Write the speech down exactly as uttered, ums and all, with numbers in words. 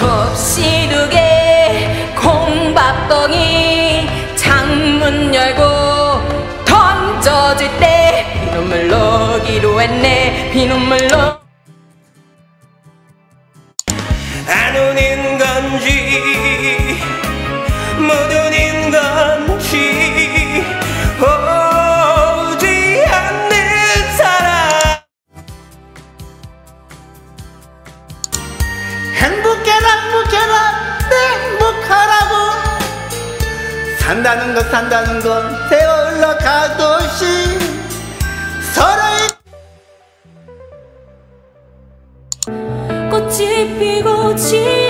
접시두개 콩밥덩이 창문 열고 던져줄 때 비눈물 넣기로 했네. 비눈물 넣 안 오는 건지 못 오는 건지 오지 않는 사람. 행복해라 행복해라 행복하라고. 산다는 건 산다는 건 세월로 가듯이 서로의 꽃이 피고 지